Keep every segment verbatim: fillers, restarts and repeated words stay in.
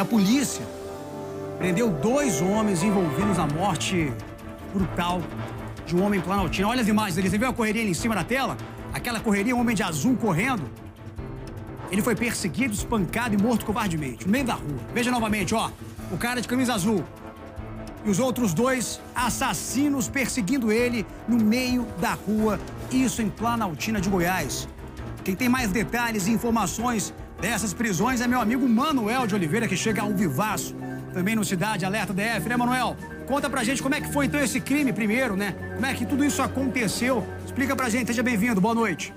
A polícia prendeu dois homens envolvidos na morte brutal de um homem em Planaltina. Olha as imagens dele. Você viu a correria ali em cima da tela? Aquela correria, um homem de azul correndo. Ele foi perseguido, espancado e morto covardemente, no meio da rua. Veja novamente, ó, o cara de camisa azul e os outros dois assassinos perseguindo ele no meio da rua, isso em Planaltina de Goiás. Quem tem mais detalhes e informações dessas prisões é meu amigo Manuel de Oliveira, que chega ao vivaço, também no Cidade Alerta D F, né, Manuel? Conta pra gente como é que foi, então, esse crime primeiro, né? Como é que tudo isso aconteceu? Explica pra gente, seja bem-vindo, boa noite.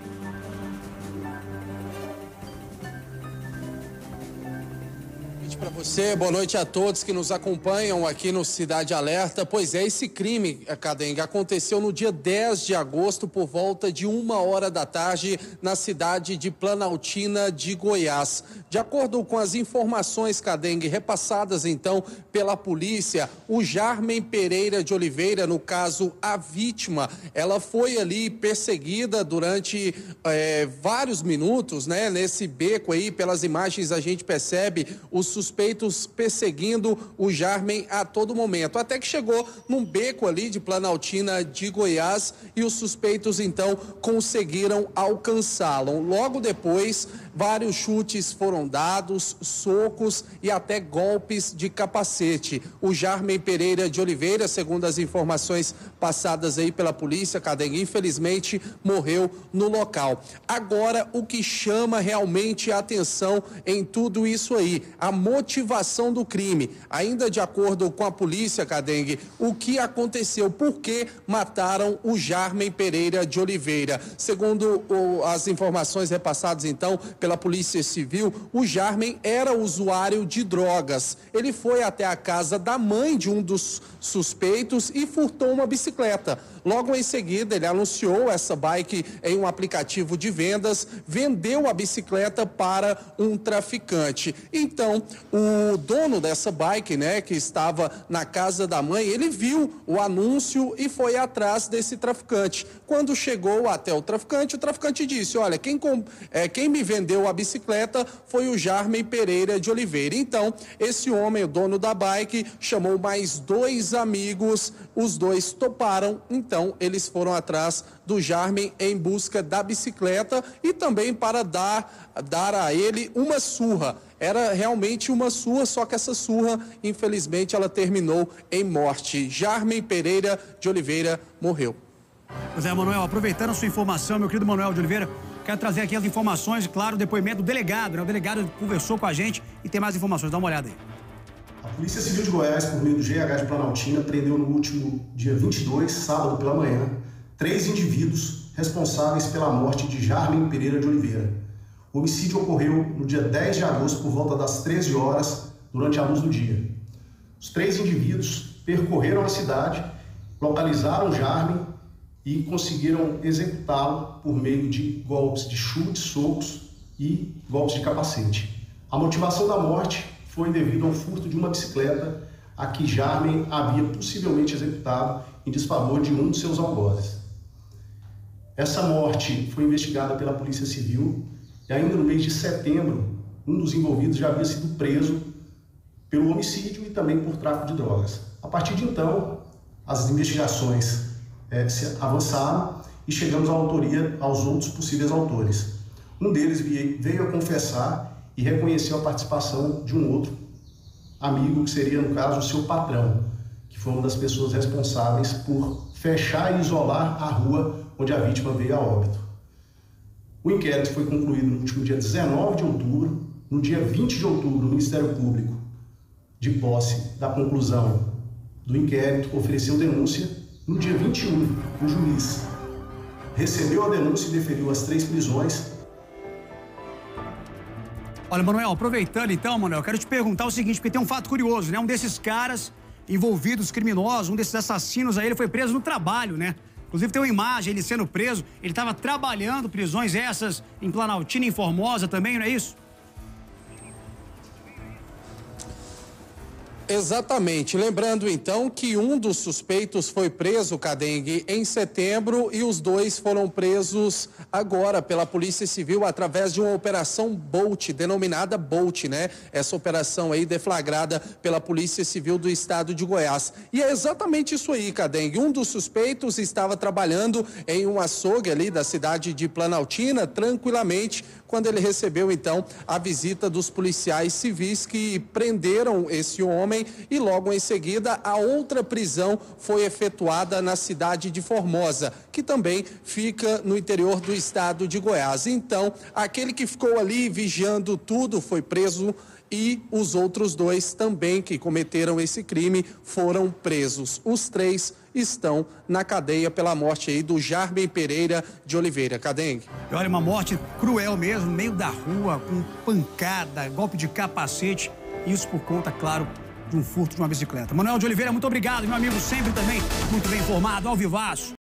Para você, boa noite a todos que nos acompanham aqui no Cidade Alerta. Pois é, esse crime, Cadenga, aconteceu no dia dez de agosto, por volta de uma hora da tarde, na cidade de Planaltina de Goiás. De acordo com as informações, Cadenga, repassadas então pela polícia, o Jarmen Pereira de Oliveira, no caso a vítima, ela foi ali perseguida durante é, vários minutos, né? Nesse beco aí, pelas imagens a gente percebe os suspeitos Suspeitos perseguindo o Jarmen a todo momento, até que chegou num beco ali de Planaltina de Goiás e os suspeitos então conseguiram alcançá-lo. Logo depois, vários chutes foram dados, socos e até golpes de capacete. O Jarmen Pereira de Oliveira, segundo as informações passadas aí pela polícia, Cadenga, infelizmente morreu no local. Agora, o que chama realmente a atenção em tudo isso aí, a motivação motivação do crime. Ainda de acordo com a polícia, Cadengue, o que aconteceu? Por que mataram o Jarmen Pereira de Oliveira? Segundo o, as informações repassadas, então, pela Polícia Civil, o Jarmen era usuário de drogas. Ele foi até a casa da mãe de um dos suspeitos e furtou uma bicicleta. Logo em seguida, ele anunciou essa bike em um aplicativo de vendas, vendeu a bicicleta para um traficante. Então, o dono dessa bike, né, que estava na casa da mãe, ele viu o anúncio e foi atrás desse traficante. Quando chegou até o traficante, o traficante disse, olha, quem, com, é, quem me vendeu a bicicleta foi o Jarmen Pereira de Oliveira. Então, esse homem, o dono da bike, chamou mais dois amigos, os dois toparam, então, Então, eles foram atrás do Jarmen em busca da bicicleta e também para dar, dar a ele uma surra. Era realmente uma surra, só que essa surra, infelizmente, ela terminou em morte. Jarmen Pereira de Oliveira morreu. Pois é, Manuel, aproveitando a sua informação, meu querido Manuel de Oliveira, quero trazer aqui as informações, claro, o depoimento do delegado, né? O delegado conversou com a gente e tem mais informações, dá uma olhada aí. A Polícia Civil de Goiás, por meio do G H de Planaltina, prendeu no último dia vinte e dois, sábado pela manhã, três indivíduos responsáveis pela morte de Jarmen Pereira de Oliveira. O homicídio ocorreu no dia dez de agosto, por volta das treze horas, durante a luz do dia. Os três indivíduos percorreram a cidade, localizaram Jarmen e conseguiram executá-lo por meio de golpes de chutes, socos e golpes de capacete. A motivação da morte foi devido ao furto de uma bicicleta a que Jarmen havia possivelmente executado em desfavor de um de seus algozes. Essa morte foi investigada pela Polícia Civil e ainda no mês de setembro, um dos envolvidos já havia sido preso pelo homicídio e também por tráfico de drogas. A partir de então, as investigações é, se avançaram e chegamos à autoria aos outros possíveis autores. Um deles veio a confessar e reconheceu a participação de um outro amigo, que seria, no caso, o seu patrão, que foi uma das pessoas responsáveis por fechar e isolar a rua onde a vítima veio a óbito. O inquérito foi concluído no último dia dezenove de outubro. No dia vinte de outubro, o Ministério Público, de posse da conclusão do inquérito, ofereceu denúncia. No dia vinte e um, o juiz recebeu a denúncia e deferiu as três prisões. Olha, Manuel, aproveitando então, Manuel, eu quero te perguntar o seguinte, porque tem um fato curioso, né? Um desses caras envolvidos, criminosos, um desses assassinos aí, ele foi preso no trabalho, né? Inclusive tem uma imagem, ele sendo preso, ele estava trabalhando, prisões essas em Planaltina, em Formosa também, não é isso? Exatamente. Lembrando, então, que um dos suspeitos foi preso, Cadengue, em setembro e os dois foram presos agora pela Polícia Civil através de uma operação Bolt, denominada Bolt, né? Essa operação aí deflagrada pela Polícia Civil do Estado de Goiás. E é exatamente isso aí, Cadengue. Um dos suspeitos estava trabalhando em um açougue ali da cidade de Planaltina, tranquilamente, quando ele recebeu, então, a visita dos policiais civis que prenderam esse homem e logo em seguida a outra prisão foi efetuada na cidade de Formosa, que também fica no interior do estado de Goiás. Então, aquele que ficou ali vigiando tudo foi preso e os outros dois também que cometeram esse crime foram presos. Os três estão na cadeia pela morte aí do Jarmen Pereira de Oliveira. Cadengue. Olha, uma morte cruel mesmo, no meio da rua, com pancada, golpe de capacete, isso por conta, claro, de um furto de uma bicicleta. Manuel de Oliveira, muito obrigado, meu amigo, sempre também muito bem informado, ao vivaço.